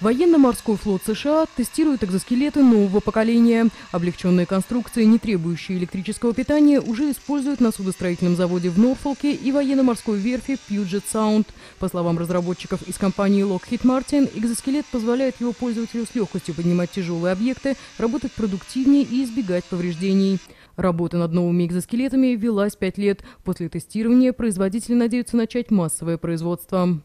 Военно-морской флот США тестирует экзоскелеты нового поколения. Облегченные конструкции, не требующие электрического питания, уже используют на судостроительном заводе в Норфолке и военно-морской верфи Пьюджет-Саунд. По словам разработчиков из компании Lockheed Martin, экзоскелет позволяет его пользователю с легкостью поднимать тяжелые объекты, работать продуктивнее и избегать повреждений. Работа над новыми экзоскелетами велась 5 лет. После тестирования производители надеются начать массовое производство.